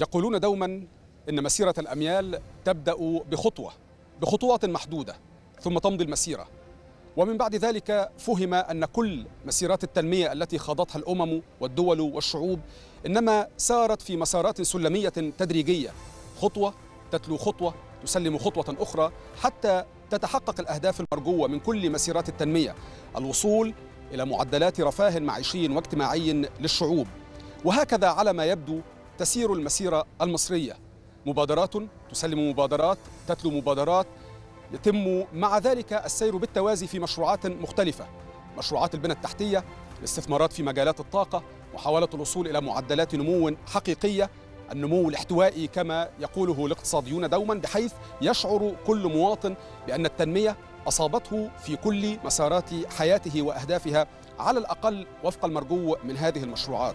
يقولون دوما إن مسيرة الأميال تبدأ بخطوات محدودة ثم تمضي المسيرة، ومن بعد ذلك فهم أن كل مسيرات التنمية التي خاضتها الأمم والدول والشعوب إنما سارت في مسارات سلمية تدريجية، خطوة تتلو خطوة تسلم خطوة أخرى حتى تتحقق الأهداف المرجوة من كل مسيرات التنمية، الوصول إلى معدلات رفاه معيشي واجتماعي للشعوب. وهكذا على ما يبدو تسير المسيرة المصرية، مبادرات تسلم مبادرات تتلو مبادرات، يتم مع ذلك السير بالتوازي في مشروعات مختلفة، مشروعات البنى التحتية، الاستثمارات في مجالات الطاقة، محاولة الوصول إلى معدلات نمو حقيقية، النمو الاحتوائي كما يقوله الاقتصاديون دوما، بحيث يشعر كل مواطن بأن التنمية أصابته في كل مسارات حياته وأهدافها على الأقل وفق المرجو من هذه المشروعات.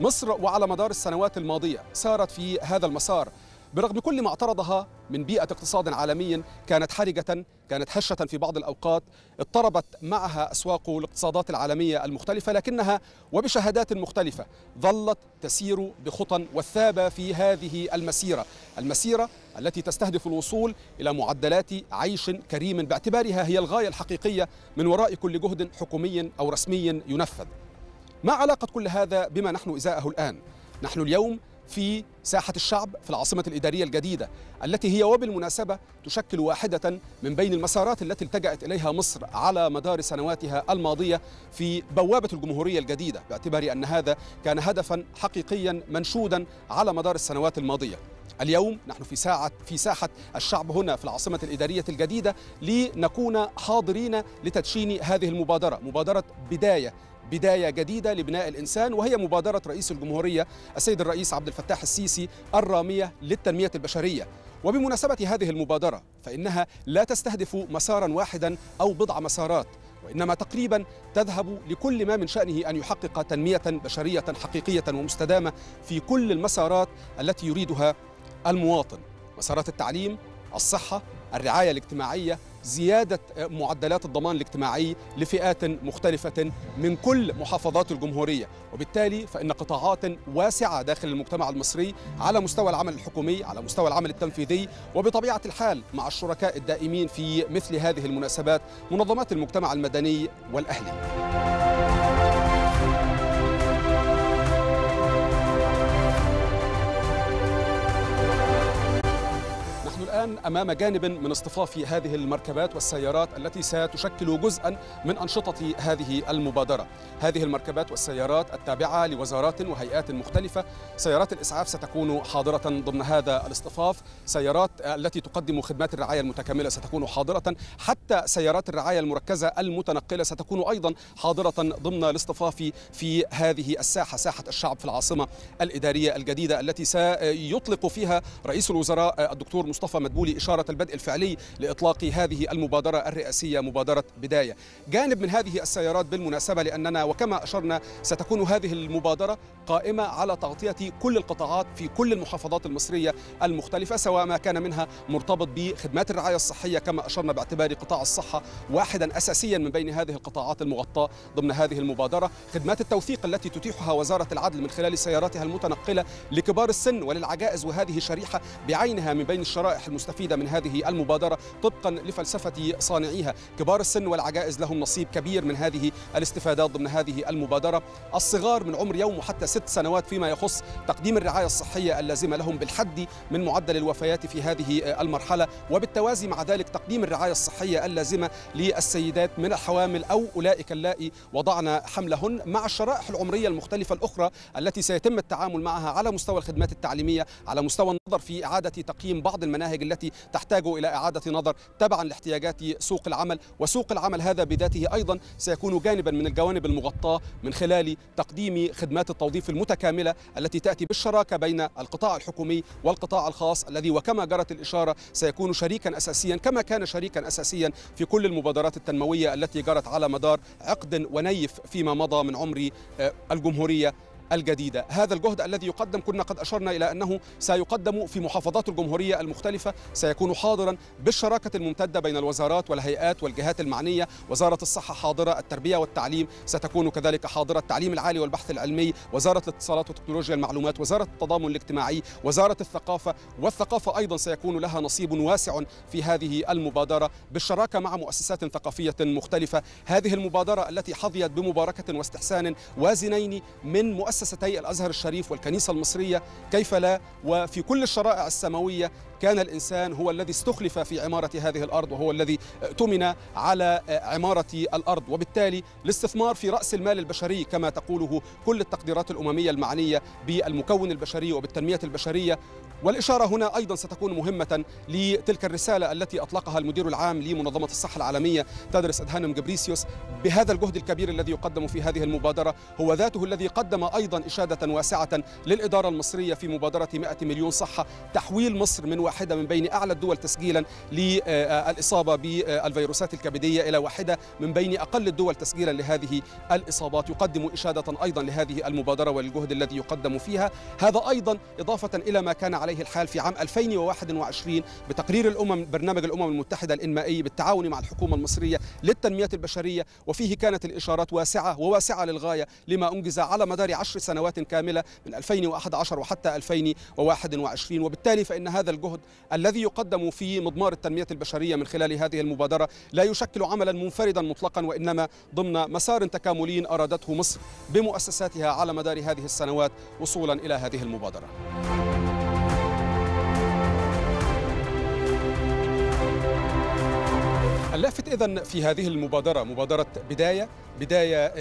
مصر وعلى مدار السنوات الماضية سارت في هذا المسار برغم كل ما اعترضها من بيئة اقتصاد عالمي كانت حرجة، كانت هشة في بعض الأوقات، اضطربت معها أسواق الاقتصادات العالمية المختلفة، لكنها وبشهادات مختلفة ظلت تسير بخطى وثابة في هذه المسيرة، المسيرة التي تستهدف الوصول إلى معدلات عيش كريم باعتبارها هي الغاية الحقيقية من وراء كل جهد حكومي أو رسمي ينفذ. ما علاقة كل هذا بما نحن إزاءه الآن؟ نحن اليوم في ساحة الشعب في العاصمة الإدارية الجديدة، التي هي وبالمناسبة تشكل واحدة من بين المسارات التي التجأت إليها مصر على مدار سنواتها الماضية في بوابة الجمهورية الجديدة، باعتبار أن هذا كان هدفا حقيقيا منشودا على مدار السنوات الماضية. اليوم نحن في ساحة الشعب هنا في العاصمة الإدارية الجديدة لنكون حاضرين لتدشين هذه المبادرة، مبادرة بداية جديدة لبناء الإنسان، وهي مبادرة رئيس الجمهورية السيد الرئيس عبد الفتاح السيسي الرامية للتنمية البشرية. وبمناسبة هذه المبادرة فإنها لا تستهدف مسارا واحدا أو بضع مسارات، وإنما تقريبا تذهب لكل ما من شأنه أن يحقق تنمية بشرية حقيقية ومستدامة في كل المسارات التي يريدها المواطن، مسارات التعليم، الصحة، الرعاية الاجتماعية، زيادة معدلات الضمان الاجتماعي لفئات مختلفة من كل محافظات الجمهورية. وبالتالي فإن قطاعات واسعة داخل المجتمع المصري على مستوى العمل الحكومي، على مستوى العمل التنفيذي، وبطبيعة الحال مع الشركاء الدائمين في مثل هذه المناسبات منظمات المجتمع المدني والأهلي. الآن أمام جانب من اصطفاف هذه المركبات والسيارات التي ستشكل جزءا من أنشطة هذه المبادرة. هذه المركبات والسيارات التابعة لوزارات وهيئات مختلفة، سيارات الإسعاف ستكون حاضرة ضمن هذا الاصطفاف، سيارات التي تقدم خدمات الرعاية المتكاملة ستكون حاضرة، حتى سيارات الرعاية المركزة المتنقلة ستكون أيضا حاضرة ضمن الاصطفاف في هذه الساحة، ساحة الشعب في العاصمة الإدارية الجديدة، التي سيطلق فيها رئيس الوزراء الدكتور مصطفى مدبولي إشارة البدء الفعلي لإطلاق هذه المبادرة الرئاسية، مبادرة بداية. جانب من هذه السيارات بالمناسبة، لأننا وكما أشرنا ستكون هذه المبادرة قائمة على تغطية كل القطاعات في كل المحافظات المصرية المختلفة، سواء ما كان منها مرتبط بخدمات الرعاية الصحية كما أشرنا، باعتبار قطاع الصحة واحدا أساسيا من بين هذه القطاعات المغطاة ضمن هذه المبادرة، خدمات التوثيق التي تتيحها وزارة العدل من خلال سياراتها المتنقلة لكبار السن وللعجائز، وهذه شريحة بعينها من بين الشرائح المستفيدة من هذه المبادرة طبقا لفلسفة صانعيها، كبار السن والعجائز لهم نصيب كبير من هذه الاستفادات ضمن هذه المبادرة، الصغار من عمر يوم وحتى 6 سنوات فيما يخص تقديم الرعاية الصحية اللازمة لهم بالحد من معدل الوفيات في هذه المرحلة، وبالتوازي مع ذلك تقديم الرعاية الصحية اللازمة للسيدات من الحوامل أو أولئك اللائي وضعن حملهن، مع الشرائح العمرية المختلفة الأخرى التي سيتم التعامل معها على مستوى الخدمات التعليمية، على مستوى النظر في إعادة تقييم بعض المناهج التي تحتاج إلى إعادة نظر تبعا لاحتياجات سوق العمل، وسوق العمل هذا بذاته أيضا سيكون جانبا من الجوانب المغطاة من خلال تقديم خدمات التوظيف المتكاملة التي تأتي بالشراكة بين القطاع الحكومي والقطاع الخاص، الذي وكما جرت الإشارة سيكون شريكا أساسيا كما كان شريكا أساسيا في كل المبادرات التنموية التي جرت على مدار عقد ونيف فيما مضى من عمر الجمهورية الجديدة. هذا الجهد الذي يقدم كنا قد أشرنا إلى أنه سيقدم في محافظات الجمهورية المختلفة، سيكون حاضرا بالشراكة الممتدة بين الوزارات والهيئات والجهات المعنية. وزارة الصحة حاضرة، التربية والتعليم ستكون كذلك حاضرة، التعليم العالي والبحث العلمي، وزارة الاتصالات وتكنولوجيا المعلومات، وزارة التضامن الاجتماعي، وزارة الثقافة، والثقافة أيضا سيكون لها نصيب واسع في هذه المبادرة بالشراكة مع مؤسسات ثقافية مختلفة. هذه المبادرة التي حظيت بمباركة واستحسان وازنين من مؤسستي الأزهر الشريف والكنيسة المصرية، كيف لا وفي كل الشرائع السماوية كان الإنسان هو الذي استخلف في عمارة هذه الأرض وهو الذي ائتمن على عمارة الأرض، وبالتالي الاستثمار في رأس المال البشري كما تقوله كل التقديرات الأممية المعنية بالمكون البشري وبالتنمية البشرية. والإشارة هنا أيضا ستكون مهمة لتلك الرسالة التي أطلقها المدير العام لمنظمة الصحة العالمية تدرس أدهانم جبريسيوس. بهذا الجهد الكبير الذي يقدم في هذه المبادرة هو ذاته الذي قدم أيضا إشادة واسعة للإدارة المصرية في مبادرة 100 مليون صحة، تحويل مصر من واحدة من بين أعلى الدول تسجيلا للإصابة بالفيروسات الكبدية إلى واحدة من بين أقل الدول تسجيلا لهذه الإصابات. يقدم إشادة أيضا لهذه المبادرة والجهد الذي يقدم فيها. هذا أيضا إضافة إلى ما كان عليه الحال في عام 2021 بتقرير برنامج الأمم المتحدة الإنمائي بالتعاون مع الحكومة المصرية للتنمية البشرية، وفيه كانت الإشارات واسعة وواسعة للغاية لما أنجز على مدار 10 سنوات كاملة من 2011 وحتى 2021. وبالتالي فإن هذا الجهد الذي يقدم في مضمار التنمية البشرية من خلال هذه المبادرة لا يشكل عملا منفردا مطلقا، وإنما ضمن مسار تكاملي أرادته مصر بمؤسساتها على مدار هذه السنوات وصولا إلى هذه المبادرة. اللافت إذن في هذه المبادرة مبادرة بداية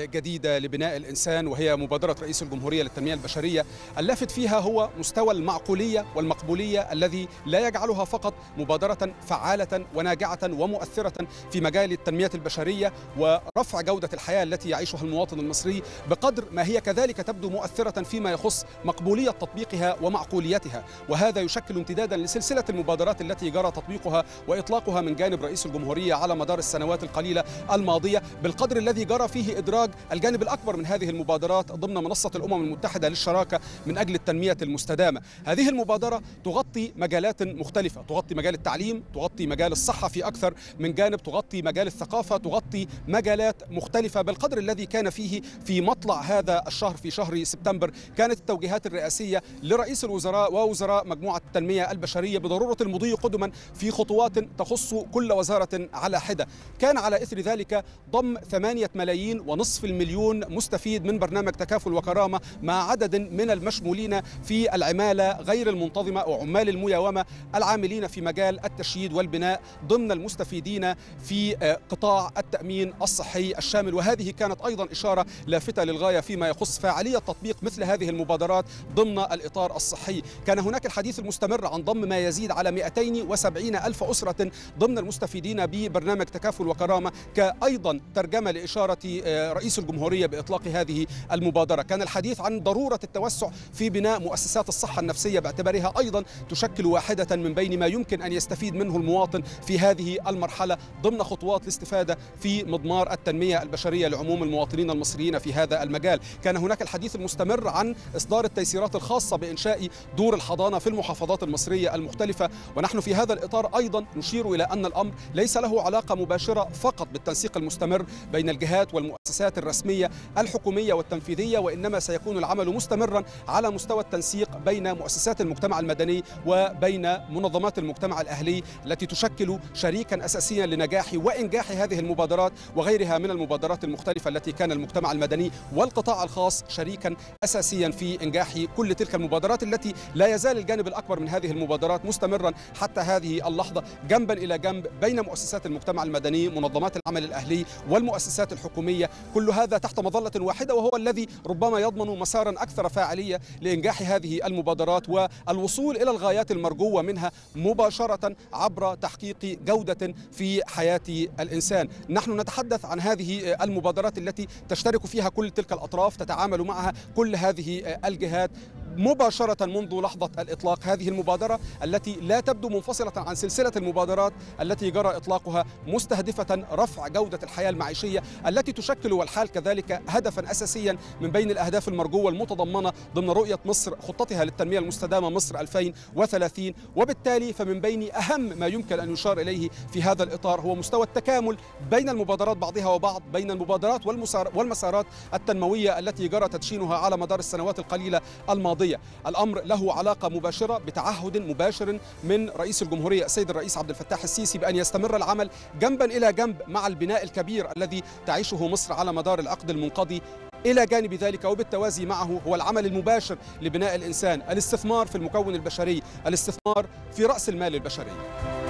جديدة لبناء الإنسان، وهي مبادرة رئيس الجمهورية للتنمية البشرية. اللافت فيها هو مستوى المعقولية والمقبولية الذي لا يجعلها فقط مبادرة فعالة وناجعة ومؤثرة في مجال التنمية البشرية ورفع جودة الحياة التي يعيشها المواطن المصري، بقدر ما هي كذلك تبدو مؤثرة فيما يخص مقبولية تطبيقها ومعقوليتها. وهذا يشكل امتدادا لسلسلة المبادرات التي جرى تطبيقها وإطلاقها من جانب رئيس الجمهورية على مدار السنوات القليلة الماضية، بالقدر الذي جرى فيه إدراج الجانب الأكبر من هذه المبادرات ضمن منصة الأمم المتحدة للشراكة من أجل التنمية المستدامة. هذه المبادرة تغطي مجالات مختلفة، تغطي مجال التعليم، تغطي مجال الصحة في أكثر من جانب، تغطي مجال الثقافة، تغطي مجالات مختلفة، بالقدر الذي كان فيه في مطلع هذا الشهر في شهر سبتمبر كانت التوجيهات الرئاسية لرئيس الوزراء ووزراء مجموعة التنمية البشرية بضرورة المضي قدما في خطوات تخص كل وزارة على حدة. كان على إثر ذلك ضم 8.5 مليون مستفيد من برنامج تكافل وكرامة مع عدد من المشمولين في العمالة غير المنتظمة أو عمال المياومة العاملين في مجال التشييد والبناء ضمن المستفيدين في قطاع التأمين الصحي الشامل. وهذه كانت أيضا إشارة لافتة للغاية فيما يخص فاعلية تطبيق مثل هذه المبادرات ضمن الإطار الصحي. كان هناك الحديث المستمر عن ضم ما يزيد على 270 ألف أسرة ضمن المستفيدين ببرنامج تكافل وكرامة، كأيضا ترجمة لإشارة رئيس الجمهورية بإطلاق هذه المبادرة. كان الحديث عن ضرورة التوسع في بناء مؤسسات الصحة النفسية باعتبارها أيضا تشكل واحدة من بين ما يمكن أن يستفيد منه المواطن في هذه المرحلة ضمن خطوات الاستفادة في مضمار التنمية البشرية لعموم المواطنين المصريين في هذا المجال. كان هناك الحديث المستمر عن إصدار التيسيرات الخاصة بإنشاء دور الحضانة في المحافظات المصرية المختلفة. ونحن في هذا الإطار أيضا نشير إلى أن الأمر ليس له علاقة مباشرة فقط بالتنسيق المستمر بين الجهات والمؤسسات الرسمية الحكومية والتنفيذية، وإنما سيكون العمل مستمرا على مستوى التنسيق بين مؤسسات المجتمع المدني وبين منظمات المجتمع الأهلي التي تشكل شريكا أساسيا لنجاح وإنجاح هذه المبادرات وغيرها من المبادرات المختلفة التي كان المجتمع المدني والقطاع الخاص شريكا أساسيا في إنجاح كل تلك المبادرات، التي لا يزال الجانب الأكبر من هذه المبادرات مستمرا حتى هذه اللحظة جنبا إلى جنب بين مؤسسات المجتمع المدني، منظمات العمل الأهلي والمؤسسات الحكومية، كل هذا تحت مظلة واحدة، وهو الذي ربما يضمن مسارا أكثر فاعلية لإنجاح هذه المبادرات والوصول إلى الغايات المرجوة منها مباشرة عبر تحقيق جودة في حياة الإنسان. نحن نتحدث عن هذه المبادرات التي تشترك فيها كل تلك الأطراف، تتعامل معها كل هذه الجهات مباشرة منذ لحظة الإطلاق. هذه المبادرة التي لا تبدو منفصلة عن سلسلة المبادرات التي جرى إطلاقها مستهدفة رفع جودة الحياة المعيشية التي التي تشكل والحال كذلك هدفا أساسيا من بين الأهداف المرجوة المتضمنة ضمن رؤية مصر خطتها للتنمية المستدامة مصر 2030. وبالتالي فمن بين أهم ما يمكن أن يشار إليه في هذا الإطار هو مستوى التكامل بين المبادرات بعضها وبعض، بين المبادرات والمسارات التنموية التي جرى تدشينها على مدار السنوات القليلة الماضية. الأمر له علاقة مباشرة بتعهد مباشر من رئيس الجمهورية السيد الرئيس عبد الفتاح السيسي بأن يستمر العمل جنبا إلى جنب مع البناء الكبير الذي تعيشه مصر على مدار العقد المنقضي. إلى جانب ذلك وبالتوازي معه هو العمل المباشر لبناء الإنسان، الاستثمار في المكون البشري، الاستثمار في رأس المال البشري.